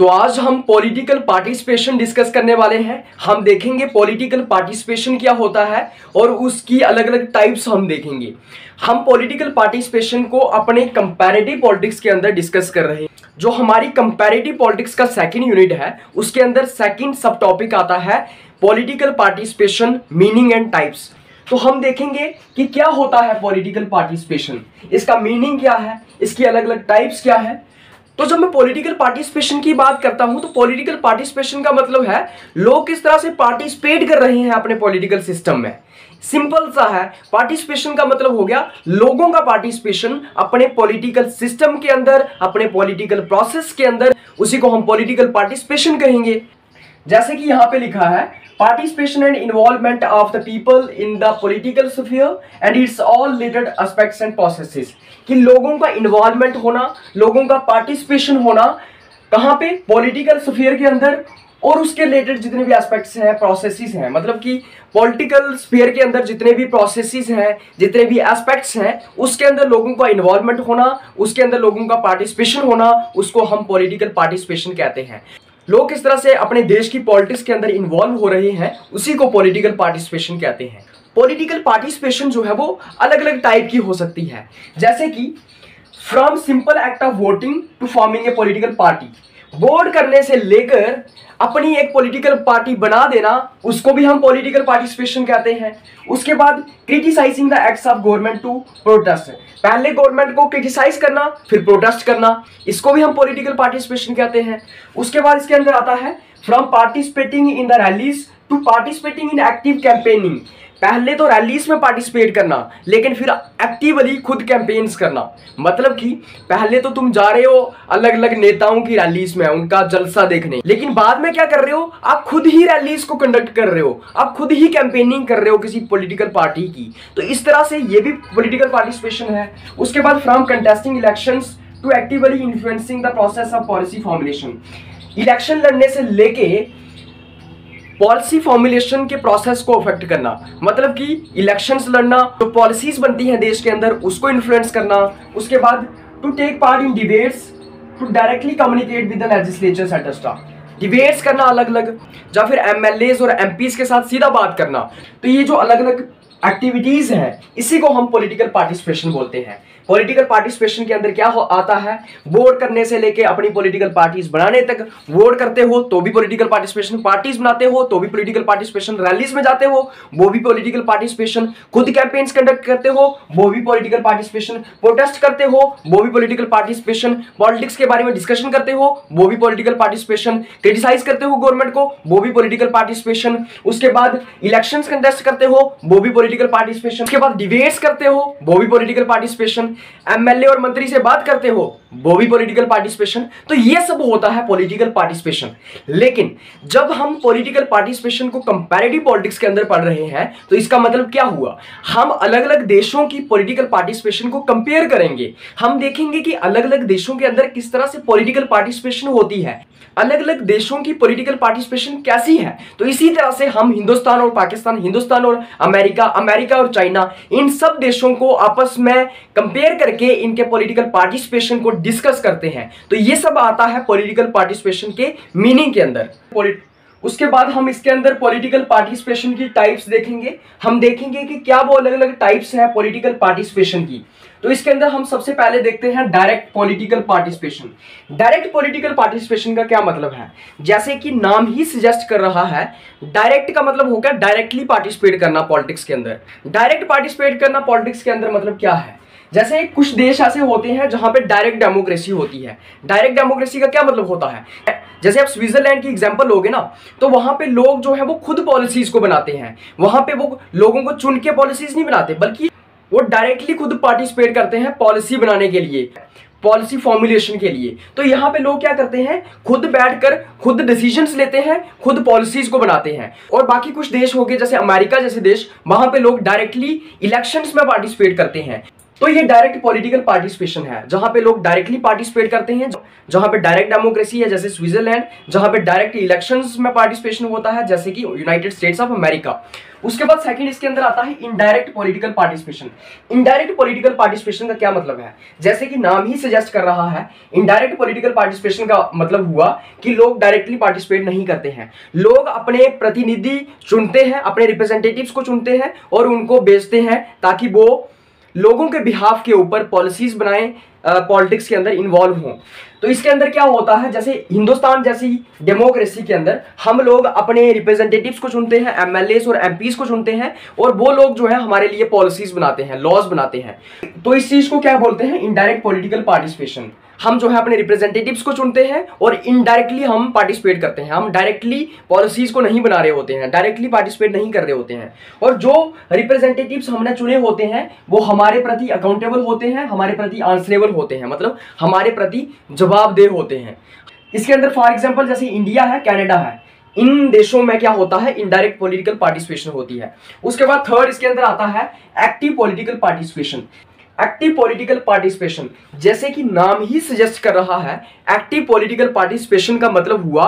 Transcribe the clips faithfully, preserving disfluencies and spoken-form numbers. तो आज हम पॉलिटिकल पार्टिसिपेशन डिस्कस करने वाले हैं। हम देखेंगे पॉलिटिकल पार्टिसिपेशन क्या होता है और उसकी अलग अलग टाइप्स हम देखेंगे। हम पॉलिटिकल पार्टिसिपेशन को अपने कंपैरेटिव पॉलिटिक्स के अंदर डिस्कस कर रहे हैं, जो हमारी कंपैरेटिव पॉलिटिक्स का सेकंड यूनिट है। उसके अंदर सेकंड सब टॉपिक आता है political participation meaning and types. तो हम देखेंगे कि क्या होता है पॉलिटिकल पार्टिसिपेशन, इसका मीनिंग क्या है, इसकी अलग अलग टाइप्स क्या है। तो जब मैं पॉलिटिकल पार्टिसिपेशन की बात करता हूं तो पॉलिटिकल पार्टिसिपेशन का मतलब है लोग किस तरह से पार्टिसिपेट कर रहे हैं अपने पॉलिटिकल सिस्टम में। सिंपल सा है, पार्टिसिपेशन का मतलब हो गया लोगों का पार्टिसिपेशन अपने पॉलिटिकल सिस्टम के अंदर, अपने पॉलिटिकल प्रोसेस के अंदर। उसी को हम पॉलिटिकल पार्टिसिपेशन कहेंगे। जैसे कि यहाँ पे लिखा है participation and involvement of the people in the political sphere and its all related aspects and processes. कि लोगों का इन्वॉल्वमेंट होना, लोगों का पार्टिसिपेशन होना कहाँ पे, पॉलिटिकल स्फीयर के अंदर और उसके रिलेटेड जितने भी एस्पेक्ट्स हैं, प्रोसेसेस हैं। मतलब कि पॉलिटिकल स्फीयर के अंदर जितने भी प्रोसेसेस हैं, जितने भी एस्पेक्ट्स हैं, उसके अंदर लोगों का इन्वॉल्वमेंट होना, उसके अंदर लोगों का पार्टिसिपेशन होना, उसको हम पॉलिटिकल पार्टिसिपेशन कहते हैं। लोग किस तरह से अपने देश की पॉलिटिक्स के अंदर इन्वॉल्व हो रहे हैं, उसी को पॉलिटिकल पार्टिसिपेशन कहते हैं। पॉलिटिकल पार्टिसिपेशन जो है वो अलग अलग टाइप की हो सकती है, जैसे कि from simple act of voting to forming a political party. Vote करने से लेकर अपनी एक पॉलिटिकल पार्टी बना देना, उसको भी हम पॉलिटिकल पार्टिसिपेशन कहते हैं। उसके बाद criticising the acts of government to protest. पहले गवर्नमेंट को क्रिटिसाइज करना, फिर प्रोटेस्ट करना, इसको भी हम पॉलिटिकल पार्टिसिपेशन कहते हैं। उसके बाद इसके अंदर आता है from participating in the rallies to participating in active campaigning. पहले तो रैलीज में पार्टिसिपेट करना, लेकिन फिर एक्टिवली खुद कैंपेन्स करना। मतलब कि पहले तो तुम जा रहे हो अलग अलग नेताओं की रैलीज में, उनका जलसा देखने, लेकिन बाद में क्या कर रहे हो, आप खुद ही रैलीज को कंडक्ट कर रहे हो, आप खुद ही कैंपेनिंग कर रहे हो किसी पॉलिटिकल पार्टी की। तो इस तरह से ये भी पॉलिटिकल पार्टिसिपेशन है। उसके बाद from contesting elections to actively influencing the process of policy formulation. Election लड़ने से लेके पॉलिसी फॉर्मुलेशन के प्रोसेस को अफेक्ट करना, मतलब कि इलेक्शंस लड़ना, जो पॉलिसीज बनती हैं देश के अंदर उसको इन्फ्लुएंस करना। उसके बाद to take part in debates to directly communicate with the legislators एटस्ट्रा। Debates करना अलग अलग, या फिर एमएलएज और एमपीज के साथ सीधा बात करना। तो ये जो अलग अलग एक्टिविटीज़ हैं, इसी को हम पॉलिटिकल पार्टिसिपेशन बोलते हैं। पॉलिटिकल पार्टिसिपेशन के अंदर क्या हो आता है, वोट करने से लेके अपनी पॉलिटिकल पार्टीज बनाने तक। वोट करते हो तो भी पॉलिटिकल पार्टिसिपेशन, पार्टीज बनाते हो तो भी पॉलिटिकल पार्टिसिपेशन, रैलीज में जाते हो वो भी पॉलिटिकल पार्टिसिपेशन, खुद कैंपेन्स कंडक्ट करते हो वो भी पॉलिटिकल पार्टिसिपेशन, प्रोटेस्ट करते हो वो भी पॉलिटिकल पार्टिसिपेशन, पॉलिटिक्स के बारे में डिस्कशन करते हो वो भी पॉलिटिकल पार्टिसिपेशन, क्रिटिसाइज करते हो गवर्नमेंट को वो भी पॉलिटिकल पार्टिसिपेशन। उसके बाद इलेक्शंस कंटेस्ट करते हो वो भी पॉलिटिकल पार्टिसिपेशन। उसके बाद डिबेट्स करते हो वो भी पॉलिटिकल पार्टिसिपेशन, एमएलए और मंत्री से बात करते हो वो भी पॉलिटिकल पार्टिसिपेशन। तो ये सब होता है पॉलिटिकल पार्टिसिपेशन। लेकिन जब हम पॉलिटिकल पार्टिसिपेशन को कंपैरेटिव पॉलिटिक्स के अंदर पढ़ रहे हैं तो इसका मतलब क्या हुआ, हम अलग अलग देशों की पॉलिटिकल पार्टिसिपेशन को कंपेयर करेंगे। हम देखेंगे कि अलग अलग देशों के अंदर किस तरह से पॉलिटिकल पार्टिसिपेशन होती है, अलग अलग देशों की पॉलिटिकल पार्टिसिपेशन कैसी है। तो इसी तरह से हम हिंदुस्तान और पाकिस्तान, हिंदुस्तान और अमेरिका, अमेरिका और चाइना, इन सब देशों को आपस में कंपेयर करके इनके पॉलिटिकल पार्टिसिपेशन को डिस्कस करते हैं। तो ये सब आता है पॉलिटिकल पार्टिसिपेशन के मीनिंग के अंदर। उसके बाद हम इसके अंदर पॉलिटिकल पार्टिसिपेशन की टाइप्स देखेंगे। हम देखेंगे कि क्या वो अलग अलग टाइप्स हैं पॉलिटिकल पार्टिसिपेशन की। तो इसके अंदर हम सबसे पहले देखते हैं direct political participation. Direct political participation का क्या मतलब है, जैसे कि नाम ही सजेस्ट कर रहा है, डायरेक्ट का मतलब होगा डायरेक्टली पार्टिसिपेट करना पॉलिटिक्स के अंदर। डायरेक्ट पार्टिसिपेट करना पॉलिटिक्स के अंदर मतलब क्या है, जैसे कुछ देश ऐसे होते हैं जहां पे डायरेक्ट डेमोक्रेसी होती है। डायरेक्ट डेमोक्रेसी का क्या मतलब होता है, जैसे आप स्विट्जरलैंड की एग्जांपल लोगे ना, तो वहां पे लोग जो है वो खुद पॉलिसीज को बनाते हैं। वहां पे वो लोगों को चुन के पॉलिसीज नहीं बनाते, बल्कि वो डायरेक्टली खुद पार्टिसिपेट करते हैं पॉलिसी बनाने के लिए, पॉलिसी फॉर्मुलेशन के लिए। तो यहाँ पे लोग क्या करते हैं, खुद बैठकर खुद डिसीजंस लेते हैं, खुद पॉलिसीज को बनाते हैं। और बाकी कुछ देश हो गए जैसे अमेरिका जैसे देश, वहां पे लोग डायरेक्टली इलेक्शंस में पार्टिसिपेट करते हैं। तो ये डायरेक्ट पॉलिटिकल पार्टिसिपेशन है, जहां पे लोग डायरेक्टली पार्टिसिपेट करते हैं, जहां पे डायरेक्ट डेमोक्रेसी है जैसे स्विट्जरलैंड, जहां पे डायरेक्ट इलेक्शंस में पार्टिसिपेशन होता है जैसे कि यूनाइटेड स्टेट्स ऑफ अमेरिका। उसके बाद सेकंड इसके अंदर आता है indirect political participation. Indirect political participation का क्या मतलब है, जैसे कि नाम ही सजेस्ट कर रहा है, इनडायरेक्ट पॉलिटिकल पार्टिसिपेशन का मतलब हुआ कि लोग डायरेक्टली पार्टिसिपेट नहीं करते हैं, लोग अपने प्रतिनिधि चुनते हैं, अपने रिप्रेजेंटेटिव्स को चुनते हैं और उनको बेचते हैं ताकि वो लोगों के बिहाफ के ऊपर पॉलिसीज बनाएं, पॉलिटिक्स के अंदर इन्वॉल्व हों। तो इसके अंदर क्या होता है, जैसे हिंदुस्तान जैसी डेमोक्रेसी के अंदर हम लोग अपने रिप्रेजेंटेटिव्स को चुनते हैं, एमएलएस और एमपीस को चुनते हैं और वो लोग जो है हमारे लिए पॉलिसीज बनाते हैं, लॉज बनाते हैं। तो इस चीज को क्या बोलते हैं, इनडायरेक्ट पॉलिटिकल पार्टिसिपेशन। हम जो है अपने रिप्रेजेंटेटिव्स को चुनते हैं और इनडायरेक्टली हम पार्टिसिपेट करते हैं, हम डायरेक्टली पॉलिसीज को नहीं बना रहे होते हैं, डायरेक्टली पार्टिसिपेट नहीं कर रहे होते हैं, और जो रिप्रेजेंटेटिव्स हमने चुने होते हैं वो हमारे प्रति अकाउंटेबल होते हैं, हमारे प्रति आंसरेबल होते हैं, मतलब हमारे प्रति जवाबदेह होते हैं। इसके अंदर फॉर एग्जाम्पल जैसे इंडिया है, कैनेडा है, इन देशों में क्या होता है, इनडायरेक्ट पॉलिटिकल पार्टिसिपेशन होती है। उसके बाद थर्ड इसके अंदर आता है active political participation. Active political participation, जैसे कि नाम ही सजेस्ट कर रहा है, एक्टिव पॉलिटिकल पार्टिसिपेशन का मतलब हुआ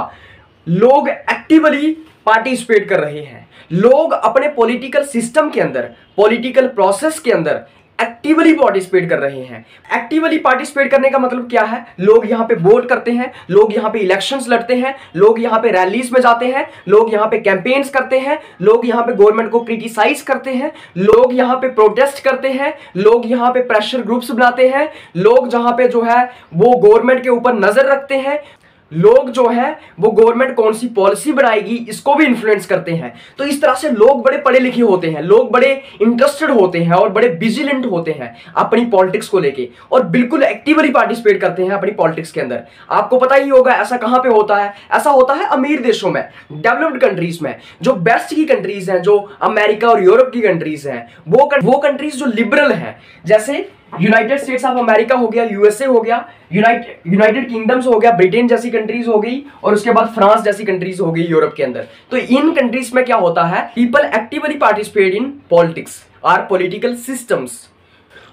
लोग एक्टिवली पार्टिसिपेट कर रहे हैं, लोग अपने पॉलिटिकल सिस्टम के अंदर, पॉलिटिकल प्रोसेस के अंदर एक्टिवली पार्टिसिपेट कर रहे हैं। एक्टिवली पार्टिसिपेट करने का मतलब क्या है, लोग यहाँ पे वोट करते हैं, लोग यहाँ पे इलेक्शंस लड़ते हैं, लोग यहाँ पे रैलीज में जाते हैं, लोग यहाँ पे कैंपेन्स करते हैं, लोग यहाँ पे गवर्नमेंट को क्रिटिसाइज करते हैं, लोग यहाँ पे प्रोटेस्ट करते हैं, लोग यहाँ पे प्रेशर ग्रुप्स बनाते हैं, लोग जहाँ पे जो है वो गवर्नमेंट के ऊपर नजर रखते हैं, लोग जो है वो गवर्नमेंट कौन सी पॉलिसी बनाएगी इसको भी इन्फ्लुएंस करते हैं। तो इस तरह से लोग बड़े पढ़े लिखे होते हैं, लोग बड़े इंटरेस्टेड होते हैं और बड़े विजिलेंट होते हैं अपनी पॉलिटिक्स को लेके और बिल्कुल एक्टिवली पार्टिसिपेट करते हैं अपनी पॉलिटिक्स के अंदर। आपको पता ही होगा ऐसा कहाँ पे होता है, ऐसा होता है अमीर देशों में, डेवलप्ड कंट्रीज में, जो बेस्ट की कंट्रीज हैं, जो अमेरिका और यूरोप की कंट्रीज हैं, वो वो कंट्रीज जो लिबरल हैं, जैसे यूनाइटेड स्टेट्स ऑफ अमेरिका हो गया, यूएसए हो गया, यूनाइटेड यूनाइटेड किंगडम्स हो गया, ब्रिटेन जैसी कंट्रीज हो गई और उसके बाद फ्रांस जैसी कंट्रीज हो गई यूरोप के अंदर। तो इन कंट्रीज में क्या होता है, people actively participate in politics or political systems.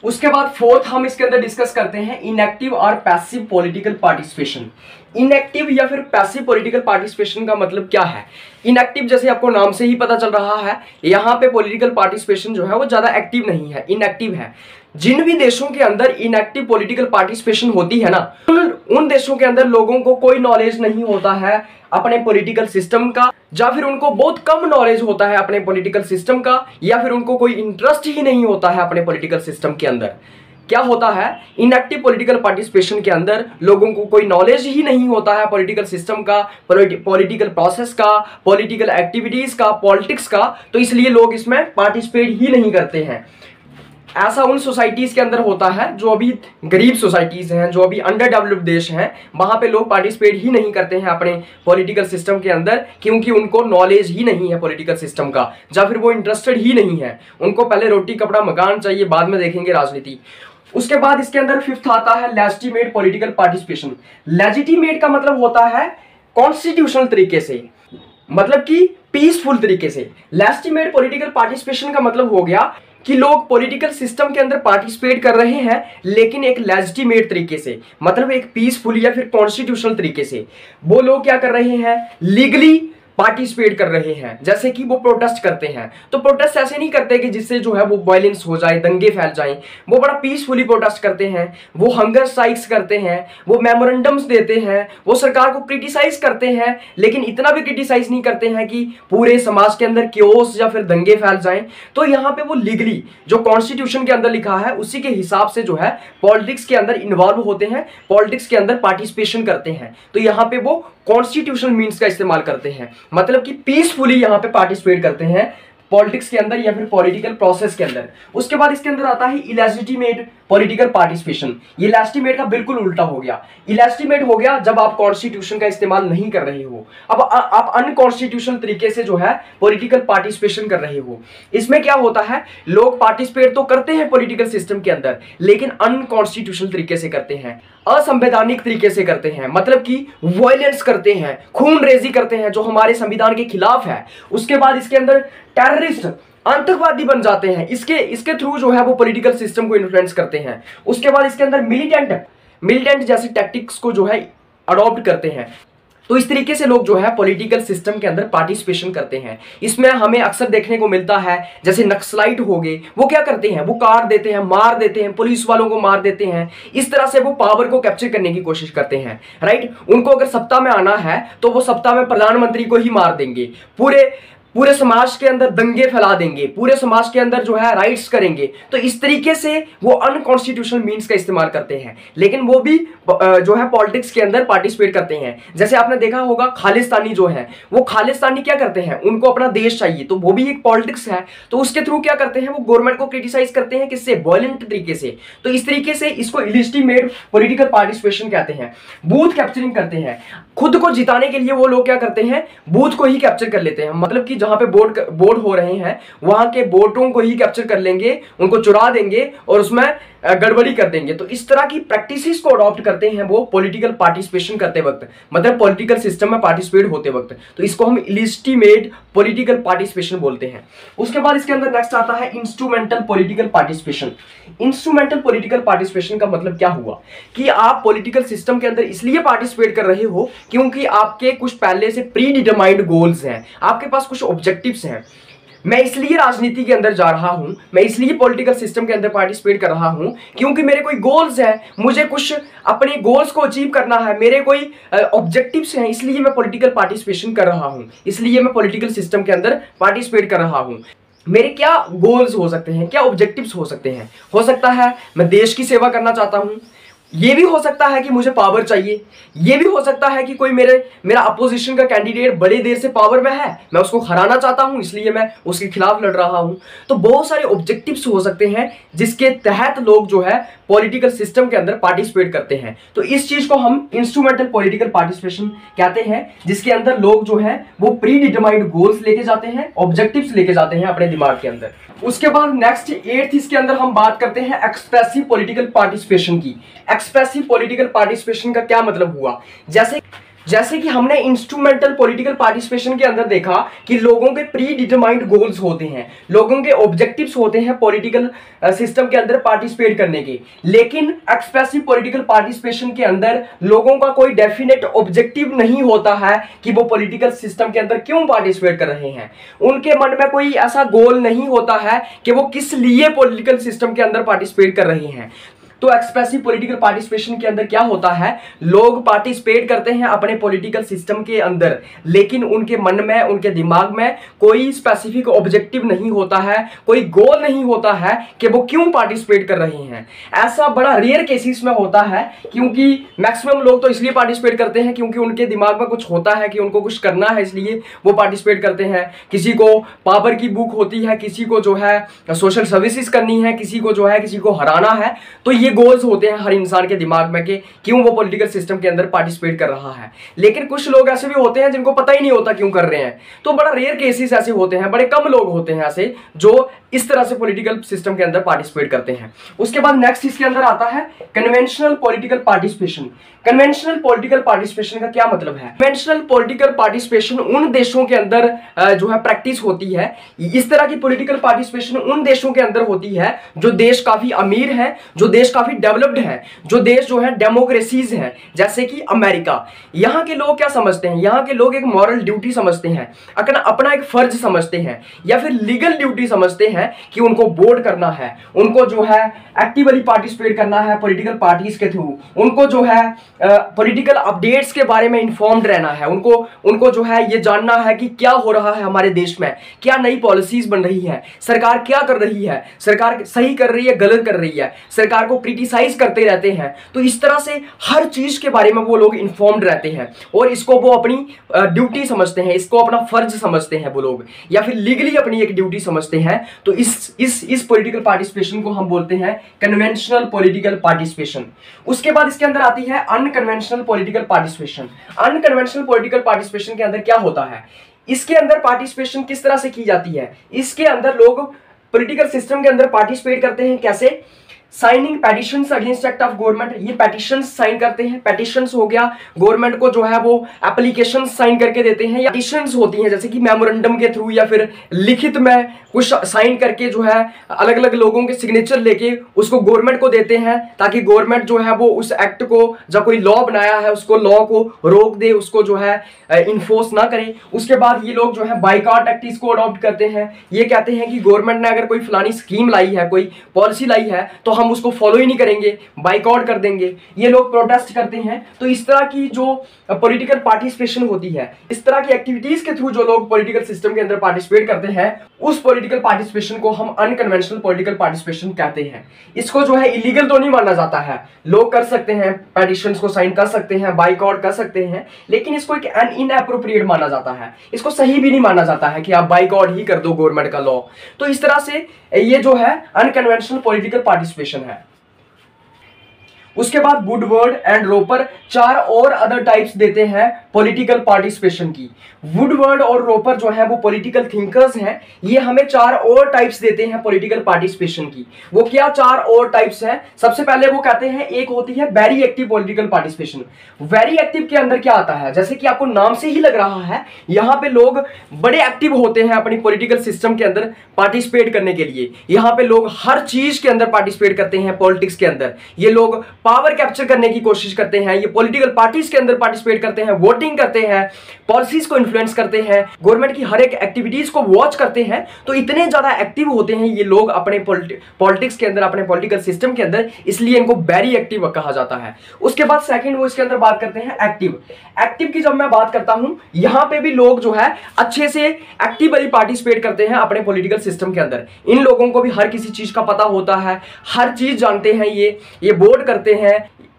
उसके बाद फोर्थ हम इसके अंदर डिस्कस करते हैं इनएक्टिव और पैसिव पॉलिटिकल पार्टिसिपेशन। इनएक्टिव या फिर पैसिव पॉलिटिकल पार्टिसिपेशन का मतलब क्या है, इनएक्टिव जैसे आपको नाम से ही पता चल रहा है, यहाँ पे पॉलिटिकल पार्टिसिपेशन जो है वो ज़्यादा एक्टिव नहीं है, इनएक्टिव है। जिन भी देशों के अंदर इनएक्टिव पॉलिटिकल पार्टिसिपेशन होती है ना, उन देशों के अंदर लोगों को कोई नॉलेज नहीं होता है अपने पॉलिटिकल सिस्टम का, या फिर उनको बहुत कम नॉलेज होता है अपने पॉलिटिकल सिस्टम का, या फिर उनको कोई इंटरेस्ट ही नहीं होता है अपने पॉलिटिकल सिस्टम के अंदर। क्या होता है, इनएक्टिव पॉलिटिकल पार्टिसिपेशन के अंदर लोगों को कोई नॉलेज ही नहीं होता है पॉलिटिकल सिस्टम का, पॉलिटिकल प्रोसेस का, पॉलिटिकल एक्टिविटीज का, पॉलिटिक्स का, तो इसलिए लोग इसमें पार्टिसिपेट ही नहीं करते हैं। ऐसा उन सोसाइटीज़ के अंदर होता है जो अभी गरीब सोसाइटीज़ हैं, जो अभी अंडर डेवलप्ड देश हैं, वहाँ पे लोग पार्टिसिपेट ही नहीं करते हैं अपने पॉलिटिकल सिस्टम के अंदर, क्योंकि उनको नॉलेज ही नहीं है पॉलिटिकल सिस्टम का, या फिर वो इंटरेस्टेड ही नहीं है, उनको पहले रोटी कपड़ा मकान चाहिए, बाद में देखेंगे राजनीति। उसके बाद इसके अंदर फिफ्थ आता है लेजिटिमेट पॉलिटिकल पार्टिसिपेशन। लेजिटिमेट का मतलब होता है कॉन्स्टिट्यूशनल तरीके से, मतलब कि पीसफुल तरीके से। लेजिटिमेट पॉलिटिकल पार्टिसिपेशन का मतलब हो गया कि लोग पॉलिटिकल सिस्टम के अंदर पार्टिसिपेट कर रहे हैं लेकिन एक लेजिटिमेट तरीके से, मतलब एक पीसफुल या फिर कॉन्स्टिट्यूशनल तरीके से। वो लोग क्या कर रहे हैं, लीगली पार्टिसिपेट कर रहे हैं, जैसे कि वो प्रोटेस्ट करते हैं, तो प्रोटेस्ट ऐसे नहीं करते कि जिससे जो है वो वायलेंस हो जाए, दंगे फैल जाएं, वो बड़ा पीसफुली प्रोटेस्ट करते हैं, वो हंगर स्ट्राइक्स करते हैं, वो मेमोरेंडम्स देते हैं, वो सरकार को क्रिटिसाइज करते हैं, लेकिन इतना भी क्रिटिसाइज नहीं करते हैं कि पूरे समाज के अंदर क्योस या फिर दंगे फैल जाएं। तो यहाँ पे वो लीगली जो कॉन्स्टिट्यूशन के अंदर लिखा है उसी के हिसाब से जो है पॉलिटिक्स के अंदर इन्वॉल्व होते हैं, पॉलिटिक्स के अंदर पार्टिसिपेशन करते हैं। तो यहाँ पे वो कॉन्स्टिट्यूशनल मीन्स का इस्तेमाल करते हैं, मतलब कि पीसफुली यहाँ पे पार्टिसिपेट करते हैं पॉलिटिक्स के अंदर या फिर पॉलिटिकल प्रोसेस के अंदर। उसके बाद इसके अंदर आता है इलेजिटिमेट पॉलिटिकल पार्टिसिपेशन। ये लेजिटिमेट का बिल्कुल उल्टा हो गया। इलेजिटिमेट हो गया जब आप कॉन्स्टिट्यूशन का इस्तेमाल नहीं कर रहे हो, अब आ, आप अनकॉन्स्टिट्यूशनल तरीके से जो है पॉलिटिकल पार्टिसिपेशन कर रहे हो। इसमें क्या होता है, लोग पार्टिसिपेट तो करते हैं पॉलिटिकल सिस्टम के अंदर लेकिन अनकॉन्स्टिट्यूशनल तरीके से करते हैं, असंवैधानिक तरीके से करते हैं, मतलब कि वायलेंस करते हैं, खून रेजी करते हैं, जो हमारे संविधान के खिलाफ है। उसके बाद इसके अंदर टेररिस्ट आतंकवादी बन जाते हैं, इसके इसके थ्रू जो है वो पॉलिटिकल सिस्टम को इन्फ्लुएंस करते हैं। उसके बाद इसके अंदर मिलिटेंट मिलिटेंट जैसे टैक्टिक्स को जो है अडॉप्ट करते हैं। तो इस तरीके से लोग जो है पॉलिटिकल सिस्टम के अंदर पार्टिसिपेशन करते हैं। इसमें हमें अक्सर देखने को मिलता है जैसे नक्सलाइट हो गए, वो क्या करते हैं, वो काट देते हैं, मार देते हैं, पुलिस वालों को मार देते हैं। इस तरह से वो पावर को कैप्चर करने की कोशिश करते हैं, राइट। उनको अगर सत्ता में आना है तो वो सत्ता में प्रधानमंत्री को ही मार देंगे, पूरे पूरे समाज के अंदर दंगे फैला देंगे, पूरे समाज के अंदर जो है राइट्स करेंगे। तो इस तरीके से वो अनकॉन्स्टिट्यूशनल मीन्स का इस्तेमाल करते हैं, लेकिन वो भी जो है पॉलिटिक्स के अंदर पार्टिसिपेट करते हैं। जैसे आपने देखा होगा खालिस्तानी जो है, वो खालिस्तानी क्या करते हैं, उनको अपना देश चाहिए, तो वो भी एक पॉलिटिक्स है। तो उसके थ्रू क्या करते हैं, वो गवर्नमेंट को क्रिटिसाइज करते हैं, किससे, वायलेंट तरीके से। तो इस तरीके से इसको इलिजिटिमेट पोलिटिकल पार्टिसिपेशन कहते हैं। बूथ कैप्चरिंग करते हैं, खुद को जिताने के लिए वो लोग क्या करते हैं, बूथ को ही कैप्चर कर लेते हैं। मतलब कि जहां पे बोर्ड बोर्ड हो रहे हैं वहां के बोर्डों को ही कैप्चर कर लेंगे, उनको चुरा देंगे और उसमें गड़बड़ी कर देंगे। तो इस तरह की प्रैक्टिसेस को अडॉप्ट करते हैं वो पॉलिटिकल पार्टिसिपेशन करते वक्त, मतलब पॉलिटिकल सिस्टम में पार्टिसिपेट होते वक्त। तो इसको हम इलिजिटिमेट पॉलिटिकल पार्टिसिपेशन बोलते हैं। उसके बाद इसके अंदर नेक्स्ट आता है instrumental political participation. Instrumental political participation का मतलब क्या हुआ कि आप पॉलिटिकल सिस्टम के अंदर इसलिए पार्टिसिपेट कर रहे हो क्योंकि आपके कुछ पहले से प्री डिटरमाइंड गोल्स हैं, आपके पास कुछ ऑब्जेक्टिव्स हैं। मैं इसलिए राजनीति के अंदर जा रहा हूं, मैं इसलिए पॉलिटिकल सिस्टम के अंदर पार्टिसिपेट कर रहा हूं क्योंकि मेरे कोई गोल्स हैं, मुझे कुछ अपने गोल्स को अचीव करना है, मेरे कोई ऑब्जेक्टिव्स हैं, इसलिए मैं पॉलिटिकल पार्टिसिपेशन कर रहा हूं, इसलिए मैं पॉलिटिकल सिस्टम के अंदर पार्टिसिपेट कर रहा हूं। मेरे क्या गोल्स हो सकते हैं, क्या ऑब्जेक्टिव्स हो सकते हैं। हो सकता है मैं देश की सेवा करना चाहता हूँ, ये भी हो सकता है कि मुझे पावर चाहिए, ये भी हो सकता है कि कोई मेरे मेरा अपोजिशन का कैंडिडेट बड़े देर से पावर में है, मैं उसको हराना चाहता हूं, इसलिए मैं उसके खिलाफ लड़ रहा हूं। तो बहुत सारे ऑब्जेक्टिव्स हो सकते हैं जिसके तहत लोग जो है पॉलिटिकल सिस्टम के अंदर पार्टिसिपेट करते हैं। तो इस चीज को हम इंस्ट्रूमेंटल पॉलिटिकल पार्टिसिपेशन कहते हैं, जिसके अंदर लोग जो है वो प्री डिटरमाइंड गोल्स लेके जाते हैं, ऑब्जेक्टिव्स लेके जाते हैं अपने दिमाग के अंदर। उसके बाद नेक्स्ट एट्थ इसके अंदर हम बात करते हैं एक्सप्रेसिव पॉलिटिकल पार्टिसिपेशन की। एक्सप्रेसिव पॉलिटिकल पार्टिसिपेशन का क्या मतलब हुआ, जैसे जैसे कि हमने इंस्ट्रूमेंटल पॉलिटिकल पार्टिसिपेशन के अंदर देखा कि लोगों के प्री डिटरमाइंड गोल्स होते हैं, लोगों के ऑब्जेक्टिव्स होते हैं पॉलिटिकल सिस्टम के अंदर पार्टिसिपेट करने के। लेकिन एक्सप्रेसिव पॉलिटिकल पार्टिसिपेशन के अंदर लोगों का कोई डेफिनेट ऑब्जेक्टिव नहीं होता है कि वो पॉलिटिकल सिस्टम के अंदर क्यों पार्टिसिपेट कर रहे हैं। उनके मन में कोई ऐसा गोल नहीं होता है कि वो किस लिए पॉलिटिकल सिस्टम के अंदर पार्टिसिपेट कर रहे हैं। तो एक्सप्रेसिव पॉलिटिकल पार्टिसिपेशन के अंदर क्या होता है, लोग पार्टिसिपेट करते हैं अपने पॉलिटिकल सिस्टम के अंदर, लेकिन उनके मन में, उनके दिमाग में कोई स्पेसिफिक ऑब्जेक्टिव नहीं होता है, कोई गोल नहीं होता है कि वो क्यों पार्टिसिपेट कर रहे हैं। ऐसा बड़ा रेयर केसेस में होता है, क्योंकि मैक्सिमम लोग तो इसलिए पार्टिसिपेट करते हैं क्योंकि उनके दिमाग में कुछ होता है कि उनको कुछ करना है, इसलिए वो पार्टिसिपेट करते हैं। किसी को पावर की भूख होती है, किसी को जो है सोशल सर्विसेज करनी है, किसी को जो है किसी को हराना है। तो ये गोल्स होते हैं हर इंसान के दिमाग में कि क्यों वो पॉलिटिकल सिस्टम के अंदर पार्टिसिपेट कर रहा है। लेकिन कुछ लोग ऐसे भी होते हैं जिनको पता ही नहीं होता क्यों कर रहे हैं। तो बड़ा रेयर केसेस ऐसे होते हैं, बड़े कम लोग होते हैं ऐसे जो इस तरह से पॉलिटिकल सिस्टम के अंदर पार्टिसिपेट करते हैं। उसके बाद नेक्स्ट इसके अंदर आता है conventional political participation. Conventional political participation का क्या मतलब है, कन्वेंशनल पॉलिटिकल पार्टिसिपेशन उन देशों के अंदर जो है प्रैक्टिस होती है। इस तरह की पॉलिटिकल पार्टिसिपेशन उन देशों के अंदर होती है जो देश काफी अमीर है, जो देश काफी डेवलप्ड है, जो देश जो है डेमोक्रेसीज हैं, जैसे कि अमेरिका। यहाँ के लोग क्या समझते हैं, यहाँ के लोग एक मॉरल ड्यूटी समझते हैं, अपना एक फर्ज समझते हैं, या फिर लीगल ड्यूटी समझते हैं कि उनको वोट करना है, उनको जो है एक्टिवली पार्टिसिपेट करना है पॉलिटिकल पार्टीज के थ्रू, उनको जो है पॉलिटिकल अपडेट्स के बारे में इंफॉर्म्ड रहना है, उनको उनको जो है ये जानना है कि क्या हो रहा है हमारे देश में, क्या नई पॉलिसीज बन रही है, सरकार क्या कर रही है, सरकार सही कर रही है, गलत कर रही है, सरकार को क्रिटिसाइज करते रहते हैं। तो इस तरह से हर चीज के बारे में वो लोग इन्फॉर्म्ड रहते हैं और इसको वो अपनी ड्यूटी समझते हैं, इसको अपना फर्ज समझते हैं वो लोग, या फिर लीगली अपनी एक ड्यूटी समझते हैं। तो इस इस इस पॉलिटिकल पार्टिसिपेशन को हम बोलते हैं कन्वेंशनल पॉलिटिकल पार्टिसिपेशन। उसके बाद इसके अंदर आती है unconventional political participation. Unconventional political participation के अंदर क्या होता है, इसके अंदर पार्टिसिपेशन किस तरह से की जाती है। इसके अंदर लोग पॉलिटिकल सिस्टम के अंदर पार्टिसिपेट करते हैं, कैसे, signing petitions against act of government, ये पेटिशंस साइन करते हैं। पेटिशंस हो गया, गवर्नमेंट को जो है वो एप्लीकेशन साइन करके देते हैं, या पेटिशंस होती हैं जैसे कि मेमोरेंडम के थ्रू या फिर लिखित में कुछ साइन करके जो है अलग अलग लोगों के सिग्नेचर लेके उसको गवर्नमेंट को देते हैं, ताकि गवर्नमेंट जो है वो उस एक्ट को, जब कोई लॉ बनाया है उसको, लॉ को रोक दे, उसको जो है इन्फोर्स ना करे। उसके बाद ये लोग जो है बाइकॉट एक्ट इसको अडॉप्ट करते हैं। ये कहते हैं कि गवर्नमेंट ने अगर कोई फलानी स्कीम लाई है, कोई पॉलिसी लाई है, तो हम उसको फॉलो ही नहीं करेंगे, बाइकआउट कर देंगे। ये लोग प्रोटेस्ट करते हैं। तो इस तरह की जो पॉलिटिकल पार्टिसिपेशन होती है, इस तरह की एक्टिविटीज के थ्रू जो लोग पॉलिटिकल सिस्टम के अंदर पार्टिसिपेट करते हैं, उस पॉलिटिकल पार्टिसिपेशन को हम अनकन्वेंशनल पॉलिटिकल पार्टिसिपेशन कहते हैं। इसको जो है इलीगल तो नहीं माना जाता है, लोग कर सकते हैं, पेटिशंस को साइन कर सकते हैं, बाइकआउट कर सकते हैं, लेकिन इसको एक इनएप्रोप्रिएट माना जाता है, इसको सही भी नहीं माना जाता है कि आप बाइकआउट ही कर दो गवर्नमेंट का लॉ। तो इस तरह से ये जो है अनकन्वेंशनल पॉलिटिकल पार्टिसिपेशन है। उसके बाद वुडवर्ड एंड रोपर चार और अदर टाइप्स देते हैं पॉलिटिकल पार्टिसिपेशन की। वुडवर्ड और रोपर जो है वो पॉलिटिकल थिंकर्स हैं, ये हमें चार और टाइप्स देते हैं पॉलिटिकल पार्टिसिपेशन की। वो क्या चार और टाइप्स हैं? सबसे पहले वो कहते हैं, एक होती है very active political participation. Very active के अंदर क्या आता है, जैसे कि आपको नाम से ही लग रहा है, यहाँ पे लोग बड़े एक्टिव होते हैं अपनी पॉलिटिकल सिस्टम के अंदर पार्टिसिपेट करने के लिए। यहाँ पे लोग हर चीज के अंदर पार्टिसिपेट करते हैं, पॉलिटिक्स के अंदर ये लोग पावर कैप्चर करने की कोशिश करते हैं, ये पॉलिटिकल पार्टीज के अंदर पार्टिसिपेट करते हैं, वोटिंग करते हैं, पॉलिसीज को इन्फ्लुएंस करते हैं, गवर्नमेंट की हर एक एक्टिविटीज को वॉच करते हैं। तो इतने ज्यादा एक्टिव होते हैं ये लोग अपने पॉलिटिक्स के अंदर, अपने पॉलिटिकल सिस्टम के अंदर, इसलिए इनको वेरी एक्टिव कहा जाता है। उसके बाद सेकंड वो इसके अंदर बात करते हैं एक्टिव। एक्टिव की जब मैं बात करता हूं, यहां पर भी लोग जो है अच्छे से एक्टिवली पार्टिसिपेट करते हैं अपने पॉलिटिकल सिस्टम के अंदर। इन लोगों को भी हर किसी चीज का पता होता है, हर चीज जानते हैं, ये ये वोट करते हैं,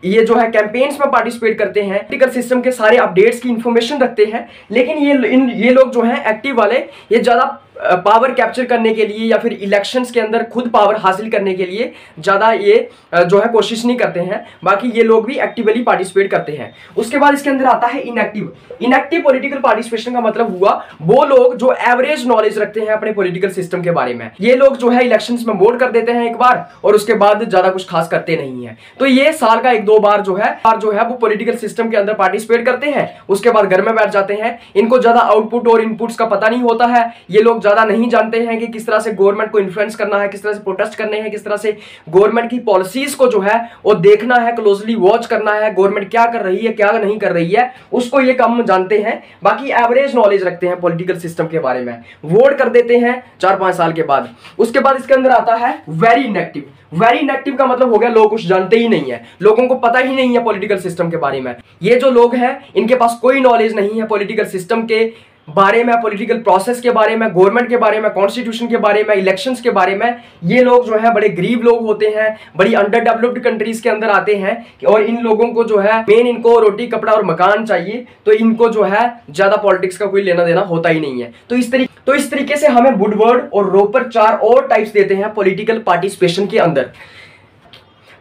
ये जो है कैंपेन्स में पार्टिसिपेट करते हैं, पॉलिटिकल सिस्टम के सारे अपडेट्स की इंफॉर्मेशन रखते हैं। लेकिन ये इन ये लोग जो हैं एक्टिव वाले, ये ज़्यादा पावर कैप्चर करने के लिए या फिर इलेक्शंस के अंदर खुद पावर हासिल करने के लिए ज़्यादा ये जो है कोशिश नहीं करते हैं। बाकी ये लोग भी एक्टिवली पार्टिसिपेट करते हैं। उसके बाद इसके अंदर आता है इनएक्टिव। इनएक्टिव पॉलिटिकल पार्टिसिपेशन का मतलब हुआ वो लोग जो एवरेज नॉलेज रखते हैं अपने पॉलिटिकल सिस्टम के बारे में। ये लोग जो है इलेक्शंस में वोट कर देते हैं एक बार, और उसके बाद ज़्यादा कुछ खास करते नहीं है। तो ये साल का एक दो बार जो है बार जो है वो पॉलिटिकल सिस्टम के अंदर पार्टिसिपेट करते हैं, उसके बाद घर में बैठ जाते हैं। इनको ज़्यादा आउटपुट और इनपुट्स का पता नहीं होता है, ये लोग ज़्यादा नहीं जानते हैं कि किस तरह से गवर्नमेंट को इन्फ्लुएंस करना है, किस तरह से प्रोटेस्ट करने हैं, किस तरह से गवर्नमेंट की पॉलिसीज़ को जो है वो देखना है, क्लोजली वॉच करना है, गवर्नमेंट क्या कर रही है क्या नहीं कर रही है, उसको ये कम जानते हैं। बाकी एवरेज नॉलेज रखते हैं पॉलिटिकल सिस्टम के बारे में, वोट कर देते हैं चार पाँच साल के बाद। उसके बाद इसके अंदर आता है वेरी इनएक्टिव। वेरी इनएक्टिव का मतलब हो गया लोग कुछ जानते ही नहीं है, लोगों को पता ही नहीं है पॉलिटिकल सिस्टम के बारे में। ये जो लोग हैं इनके पास कोई नॉलेज नहीं है पॉलिटिकल सिस्टम के बारे में, पॉलिटिकल प्रोसेस के बारे में, गवर्नमेंट के बारे में, कॉन्स्टिट्यूशन के बारे में, इलेक्शंस के बारे में। ये लोग जो है बड़े गरीब लोग होते हैं, बड़ी अंडर डेवलप्ड कंट्रीज के अंदर आते हैं, और इन लोगों को जो है मेन इनको रोटी कपड़ा और मकान चाहिए। तो इनको जो है ज्यादा पॉलिटिक्स का कोई लेना देना होता ही नहीं है। तो इस तरीके तो इस तरीके से हमें वुडवर्ड और रोपर चार और टाइप्स देते हैं पॉलिटिकल पार्टिसिपेशन के अंदर।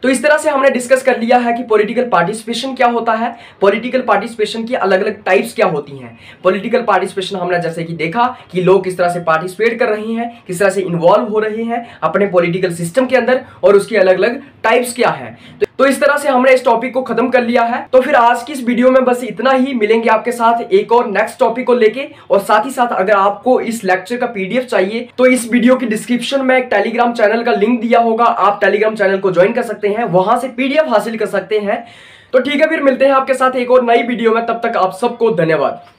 तो इस तरह से हमने डिस्कस कर लिया है कि पॉलिटिकल पार्टिसिपेशन क्या होता है, पॉलिटिकल पार्टिसिपेशन की अलग अलग टाइप्स क्या होती हैं। पॉलिटिकल पार्टिसिपेशन हमने जैसे कि देखा कि लोग किस तरह से पार्टिसिपेट कर रहे हैं, किस तरह से इन्वॉल्व हो रहे हैं अपने पॉलिटिकल सिस्टम के अंदर, और उसकी अलग अलग टाइप्स क्या है। तो तो इस तरह से हमने इस टॉपिक को खत्म कर लिया है। तो फिर आज की इस वीडियो में बस इतना ही। मिलेंगे आपके साथ एक और नेक्स्ट टॉपिक को लेके, और साथ ही साथ अगर आपको इस लेक्चर का पीडीएफ चाहिए तो इस वीडियो की डिस्क्रिप्शन में एक टेलीग्राम चैनल का लिंक दिया होगा, आप टेलीग्राम चैनल को ज्वाइन कर सकते हैं, वहां से पीडीएफ हासिल कर सकते हैं। तो ठीक है, फिर मिलते हैं आपके साथ एक और नई वीडियो में। तब तक आप सबको धन्यवाद।